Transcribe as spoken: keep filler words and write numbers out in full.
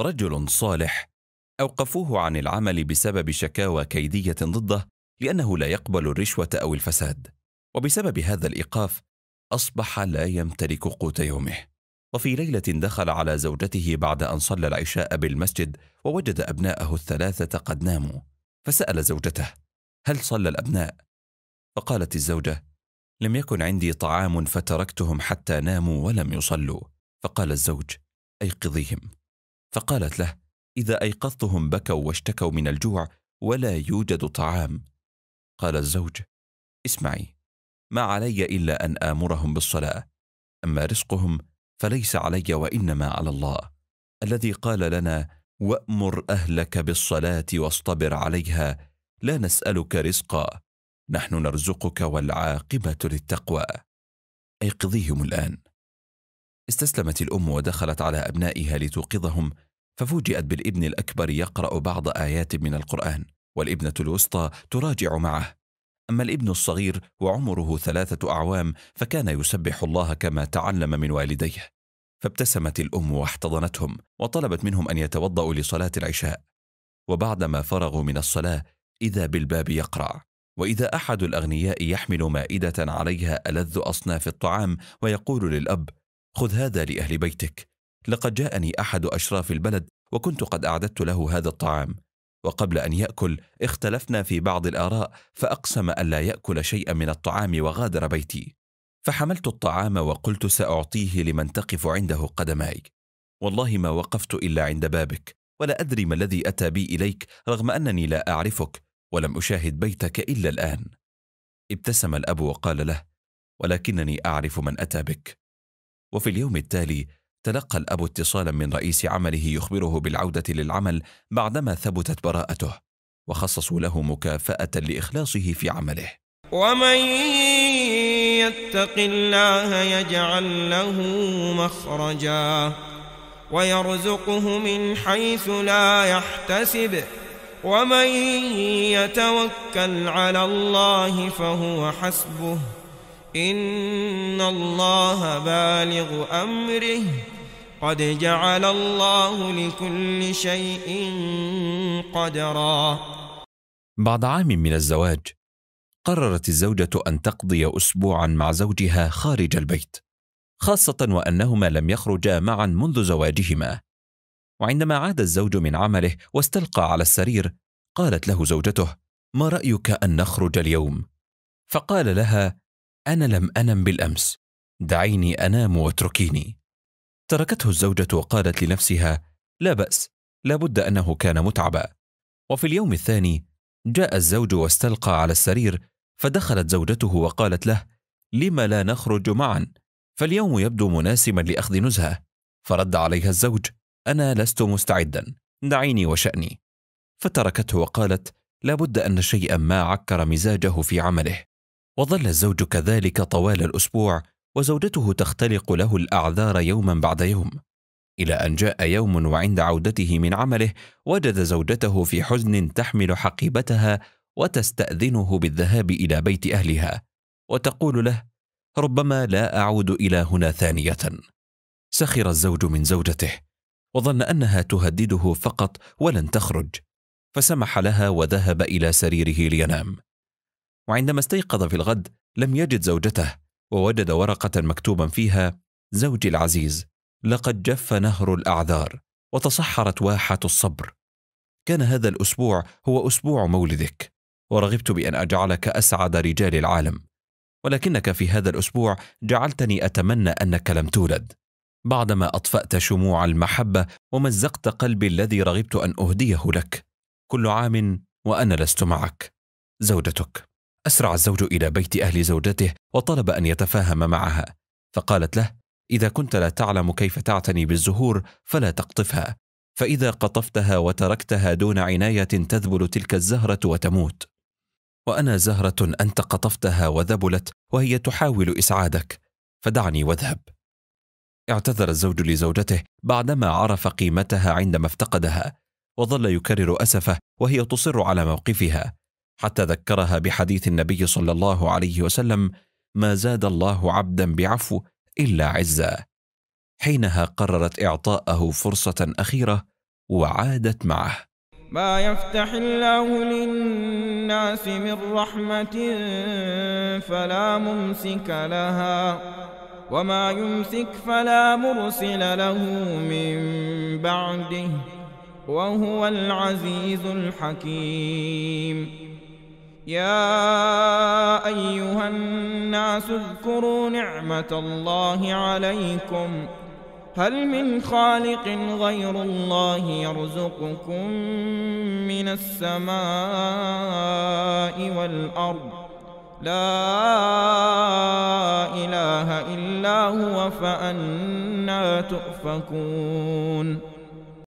رجل صالح أوقفوه عن العمل بسبب شكاوى كيدية ضده لأنه لا يقبل الرشوة أو الفساد، وبسبب هذا الإيقاف أصبح لا يمتلك قوت يومه. وفي ليلة دخل على زوجته بعد أن صلى العشاء بالمسجد ووجد أبناءه الثلاثة قد ناموا، فسأل زوجته: هل صلى الأبناء؟ فقالت الزوجة: لم يكن عندي طعام فتركتهم حتى ناموا ولم يصلوا. فقال الزوج: أيقظيهم. فقالت له: إذا أيقظتهم بكوا واشتكوا من الجوع ولا يوجد طعام. قال الزوج: اسمعي، ما علي إلا أن آمرهم بالصلاة، أما رزقهم فليس علي وإنما على الله الذي قال لنا: وأمر أهلك بالصلاة واصطبر عليها، لا نسألك رزقا نحن نرزقك، والعاقبة للتقوى. أيقظيهم الآن. استسلمت الأم ودخلت على أبنائها لتوقظهم، ففوجئت بالابن الأكبر يقرأ بعض آيات من القرآن، والابنة الوسطى تراجع معه. أما الابن الصغير وعمره ثلاثة أعوام فكان يسبح الله كما تعلم من والديه. فابتسمت الأم واحتضنتهم وطلبت منهم أن يتوضأوا لصلاة العشاء. وبعدما فرغوا من الصلاة إذا بالباب يقرع، وإذا أحد الأغنياء يحمل مائدة عليها ألذ أصناف الطعام ويقول للأب: خذ هذا لأهل بيتك، لقد جاءني أحد أشراف البلد وكنت قد أعددت له هذا الطعام. وقبل أن يأكل اختلفنا في بعض الآراء، فأقسم ألا يأكل شيئا من الطعام وغادر بيتي، فحملت الطعام وقلت سأعطيه لمن تقف عنده قدماي. والله ما وقفت إلا عند بابك، ولا أدري ما الذي أتى بي إليك رغم أنني لا أعرفك ولم أشاهد بيتك إلا الآن. ابتسم الأب وقال له: ولكنني أعرف من أتى بك. وفي اليوم التالي تلقى الأب اتصالا من رئيس عمله يخبره بالعودة للعمل بعدما ثبتت براءته، وخصصوا له مكافأة لإخلاصه في عمله. ومن يتق الله يجعل له مخرجا ويرزقه من حيث لا يحتسب ومن يتوكل على الله فهو حسبه إن الله بالغ أمره قد جعل الله لكل شيء قدرا. بعد عام من الزواج قررت الزوجة أن تقضي أسبوعا مع زوجها خارج البيت، خاصة وأنهما لم يخرجا معا منذ زواجهما. وعندما عاد الزوج من عمله واستلقى على السرير قالت له زوجته: ما رأيك أن نخرج اليوم؟ فقال لها: أنا لم أنم بالأمس، دعيني أنام واتركيني. تركته الزوجة وقالت لنفسها: لا بأس، لابد أنه كان متعبا. وفي اليوم الثاني جاء الزوج واستلقى على السرير، فدخلت زوجته وقالت له: لما لا نخرج معا؟ فاليوم يبدو مناسبا لأخذ نزهة. فرد عليها الزوج: أنا لست مستعدا، دعيني وشأني. فتركته وقالت: لابد أن شيئا ما عكر مزاجه في عمله. وظل الزوج كذلك طوال الأسبوع، وزوجته تختلق له الأعذار يوما بعد يوم، إلى أن جاء يوم وعند عودته من عمله وجد زوجته في حزن تحمل حقيبتها وتستأذنه بالذهاب إلى بيت أهلها، وتقول له: ربما لا أعود إلى هنا ثانية. سخر الزوج من زوجته وظن أنها تهدده فقط ولن تخرج، فسمح لها وذهب إلى سريره لينام. وعندما استيقظ في الغد لم يجد زوجته، ووجد ورقة مكتوبا فيها: زوجي العزيز، لقد جف نهر الأعذار وتصحرت واحة الصبر، كان هذا الأسبوع هو أسبوع مولدك، ورغبت بأن أجعلك أسعد رجال العالم، ولكنك في هذا الأسبوع جعلتني أتمنى أنك لم تولد، بعدما أطفأت شموع المحبة ومزقت قلبي الذي رغبت أن أهديه لك. كل عام وأنا لست معك. زوجتك. أسرع الزوج إلى بيت أهل زوجته وطلب أن يتفاهم معها، فقالت له: إذا كنت لا تعلم كيف تعتني بالزهور فلا تقطفها، فإذا قطفتها وتركتها دون عناية تذبل تلك الزهرة وتموت، وأنا زهرة أنت قطفتها وذبلت وهي تحاول إسعادك، فدعني واذهب. اعتذر الزوج لزوجته بعدما عرف قيمتها عندما افتقدها، وظل يكرر أسفه وهي تصر على موقفها، حتى ذكرها بحديث النبي صلى الله عليه وسلم: ما زاد الله عبدا بعفو إلا عزا. حينها قررت إعطاءه فرصة أخيرة وعادت معه. ما يفتح الله للناس من رحمة فلا ممسك لها وما يمسك فلا مرسل له من بعده وهو العزيز الحكيم. يا أيها الناس اذكروا نعمة الله عليكم هل من خالق غير الله يرزقكم من السماء والأرض لا إله إلا هو فأنى تؤفكون.